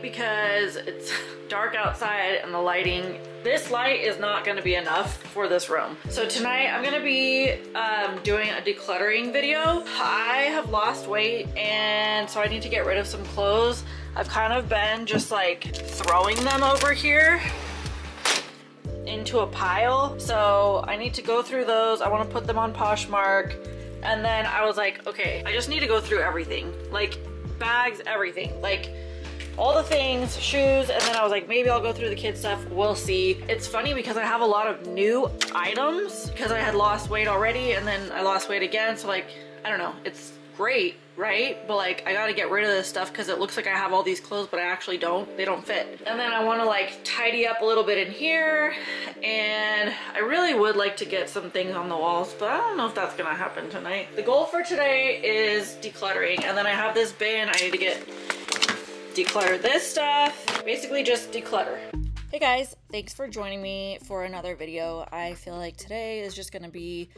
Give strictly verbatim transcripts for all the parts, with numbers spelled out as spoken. Because it's dark outside and the lighting, this light is not going to be enough for this room. So tonight I'm going to be um, doing a decluttering video. I have lost weight and so I need to get rid of some clothes. I've kind of been just like throwing them over here into a pile. So I need to go through those. I want to put them on Poshmark. And then I was like, okay, I just need to go through everything. Like bags, everything. Like all the things, shoes, and then I was like, maybe I'll go through the kids' stuff, we'll see. It's funny because I have a lot of new items because I had lost weight already and then I lost weight again, so like, I don't know, it's great, right? But like, I gotta get rid of this stuff because it looks like I have all these clothes, but I actually don't, they don't fit. And then I wanna like tidy up a little bit in here, and I really would like to get some things on the walls, but I don't know if that's gonna happen tonight. The goal for today is decluttering, and then I have this bin I need to get declutter this stuff, basically just declutter. Hey guys, thanks for joining me for another video. I feel like today is just gonna be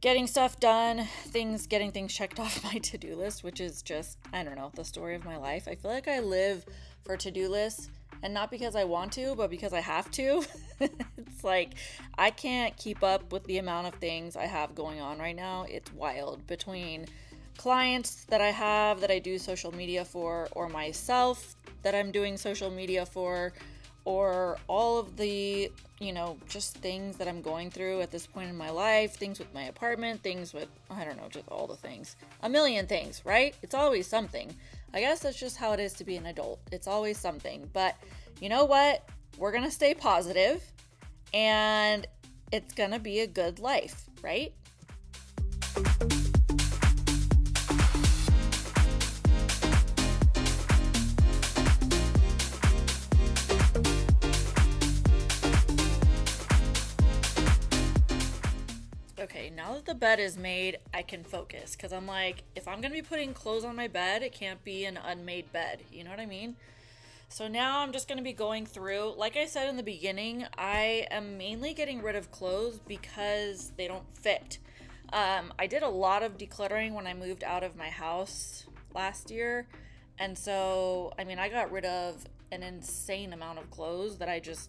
getting stuff done, things, getting things checked off my to-do list, which is just, I don't know, the story of my life. I feel like I live for to-do lists, and not because I want to, but because I have to. It's like, I can't keep up with the amount of things I have going on right now. It's wild. Between clients that I have that I do social media for, or myself that I'm doing social media for, or all of the, you know, just things that I'm going through at this point in my life, things with my apartment, things with, I don't know, just all the things. A million things, right? It's always something. I guess that's just how it is to be an adult. It's always something. But you know what? We're gonna stay positive and it's gonna be a good life, right? Okay, now that the bed is made, I can focus, because I'm like, if I'm going to be putting clothes on my bed, it can't be an unmade bed. You know what I mean? So now I'm just going to be going through. Like I said in the beginning, I am mainly getting rid of clothes because they don't fit. Um, I did a lot of decluttering when I moved out of my house last year. And so, I mean, I got rid of an insane amount of clothes that I just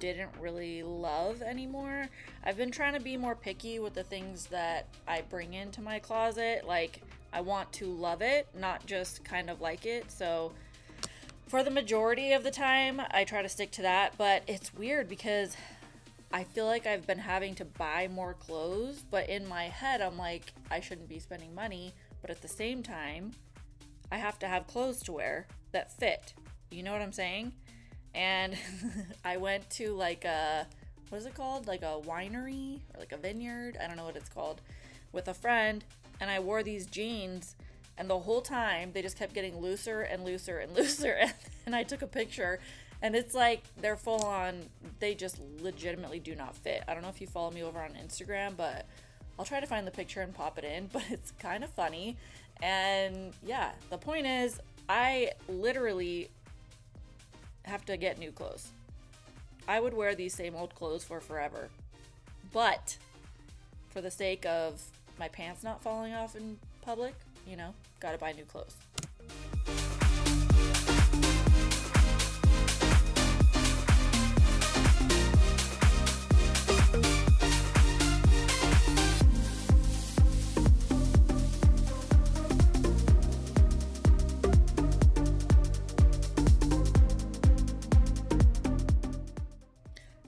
didn't really love anymore. I've been trying to be more picky with the things that I bring into my closet. Like, I want to love it, not just kind of like it. So for the majority of the time, I try to stick to that, but it's weird because I feel like I've been having to buy more clothes, but in my head, I'm like, I shouldn't be spending money, but at the same time, I have to have clothes to wear that fit. You know what I'm saying? And I went to like a, what is it called? Like a winery or like a vineyard. I don't know what it's called, with a friend. And I wore these jeans and the whole time they just kept getting looser and looser and looser. And I took a picture and it's like, they're full on, they just legitimately do not fit. I don't know if you follow me over on Instagram, but I'll try to find the picture and pop it in, but it's kind of funny. And yeah, the point is I literally have to get new clothes. I would wear these same old clothes for forever, but for the sake of my pants not falling off in public, you know, gotta buy new clothes.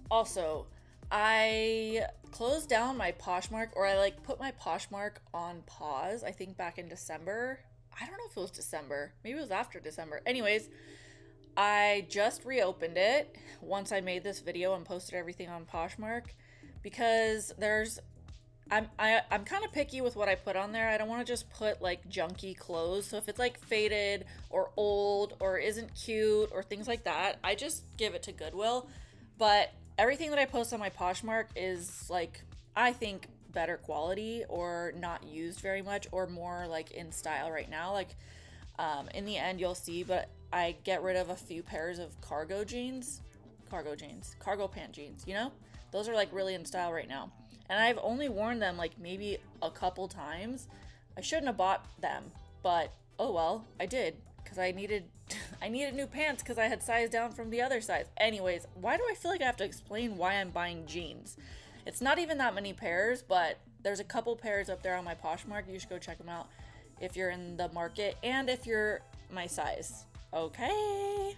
Also, I closed down my Poshmark, or I like put my Poshmark on pause, I think back in December. I don't know if it was December. Maybe it was after December. Anyways, I just reopened it once I made this video and posted everything on Poshmark, because there's, I'm, I, I'm kind of picky with what I put on there. I don't want to just put like junky clothes. So if it's like faded or old or isn't cute or things like that, I just give it to Goodwill. But everything that I post on my Poshmark is like, I think, better quality or not used very much or more like in style right now. Like um, in the end you'll see, but I get rid of a few pairs of cargo jeans, cargo jeans, cargo pant jeans, you know? Those are like really in style right now. And I've only worn them like maybe a couple times. I shouldn't have bought them, but oh well, I did, because I needed I needed new pants because I had sized down from the other size. Anyways, why do I feel like I have to explain why I'm buying jeans? It's not even that many pairs, but there's a couple pairs up there on my Poshmark. You should go check them out if you're in the market and if you're my size. Okay.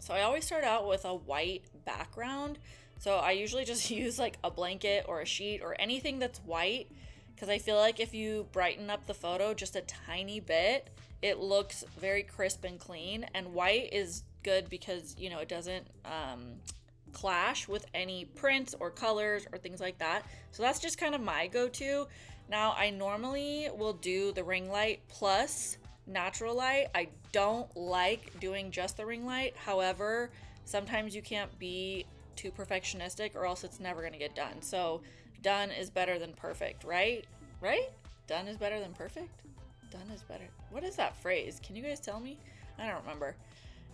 So I always start out with a white background. So I usually just use like a blanket or a sheet or anything that's white, because I feel like if you brighten up the photo just a tiny bit, it looks very crisp and clean. And white is good because, you know, it doesn't um, clash with any prints or colors or things like that. So that's just kind of my go-to. Now I normally will do the ring light plus natural light. I don't like doing just the ring light. However, sometimes you can't be too perfectionistic or else it's never going to get done. So done is better than perfect, right? Right? Done is better than perfect? Done is better. What is that phrase? Can you guys tell me? I don't remember.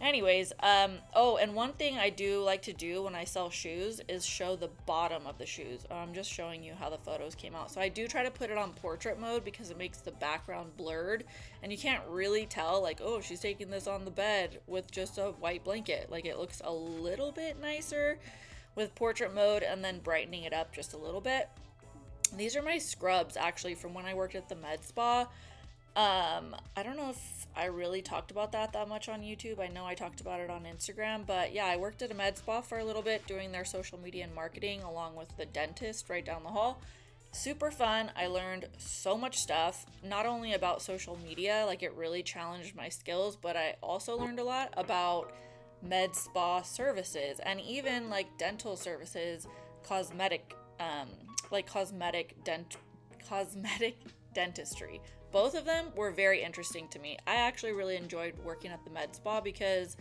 Anyways, um, oh, and one thing I do like to do when I sell shoes is show the bottom of the shoes. Oh, I'm just showing you how the photos came out. So I do try to put it on portrait mode because it makes the background blurred and you can't really tell, like, oh, she's taking this on the bed with just a white blanket. Like, it looks a little bit nicer with portrait mode and then brightening it up just a little bit. These are my scrubs, actually, from when I worked at the med spa. Um, I don't know if I really talked about that that much on YouTube. I know I talked about it on Instagram, but yeah, I worked at a med spa for a little bit doing their social media and marketing along with the dentist right down the hall. Super fun. I learned so much stuff, not only about social media, like it really challenged my skills, but I also learned a lot about med spa services and even like dental services, cosmetic, um, like cosmetic dent, cosmetic dentistry. Both of them were very interesting to me. I actually really enjoyed working at the med spa because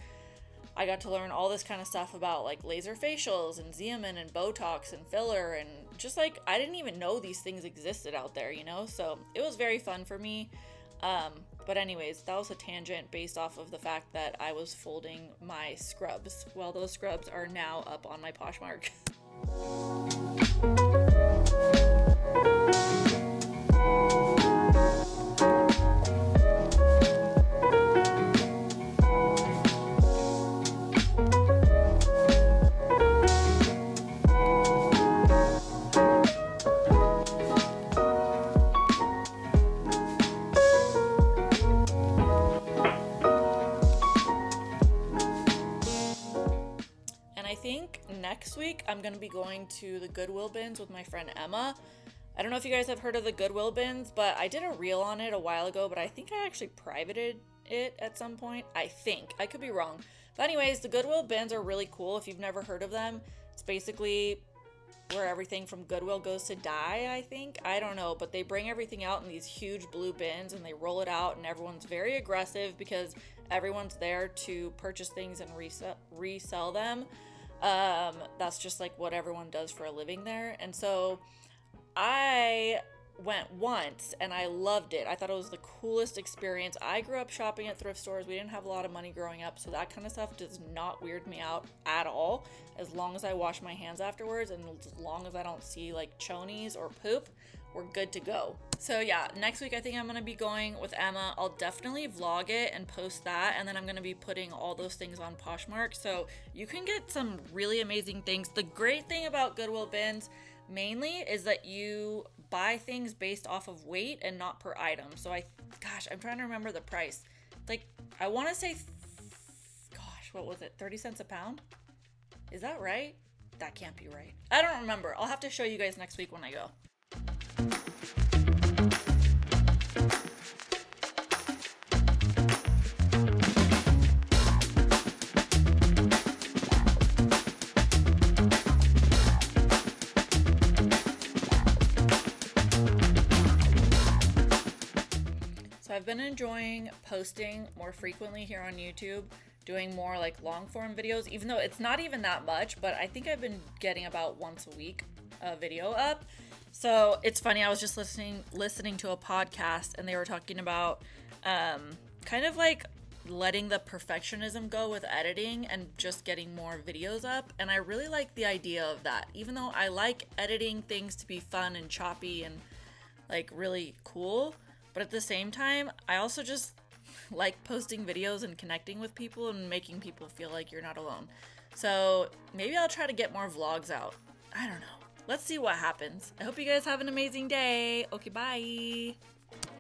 I got to learn all this kind of stuff about like laser facials and Xeomin and Botox and filler and just like, I didn't even know these things existed out there, you know? So it was very fun for me. Um, but anyways, that was a tangent based off of the fact that I was folding my scrubs. Well, those scrubs are now up on my Poshmark. Next week, I'm going to be going to the Goodwill bins with my friend Emma. I don't know if you guys have heard of the Goodwill bins, but I did a reel on it a while ago, but I think I actually privated it at some point. I think. I could be wrong. But anyways, the Goodwill bins are really cool if you've never heard of them. It's basically where everything from Goodwill goes to die, I think. I don't know, but they bring everything out in these huge blue bins and they roll it out and everyone's very aggressive because everyone's there to purchase things and resell, resell them. Um, that's just like what everyone does for a living there. And so I went once and I loved it. I thought it was the coolest experience. I grew up shopping at thrift stores. We didn't have a lot of money growing up, so that kind of stuff does not weird me out at all, as long as I wash my hands afterwards and as long as I don't see like chonies or poop, we're good to go. So yeah, next week I think I'm gonna be going with Emma. I'll definitely vlog it and post that, and then I'm gonna be putting all those things on Poshmark, so you can get some really amazing things. The great thing about Goodwill bins mainly is that you buy things based off of weight and not per item. So I, gosh, I'm trying to remember the price. Like, I want to say, gosh, what was it? thirty cents a pound? Is that right? That can't be right. I don't remember. I'll have to show you guys next week when I go. I've been enjoying posting more frequently here on YouTube. doing more like long form videos, even though it's not even that much, but I think I've been getting about once a week a video up. So it's funny, I was just listening listening to a podcast and they were talking about um, kind of like letting the perfectionism go with editing and just getting more videos up. And I really like the idea of that. Even though I like editing things to be fun and choppy and like really cool, but at the same time, I also just like posting videos and connecting with people and making people feel like you're not alone. So maybe I'll try to get more vlogs out. I don't know. Let's see what happens. I hope you guys have an amazing day. Okay, bye.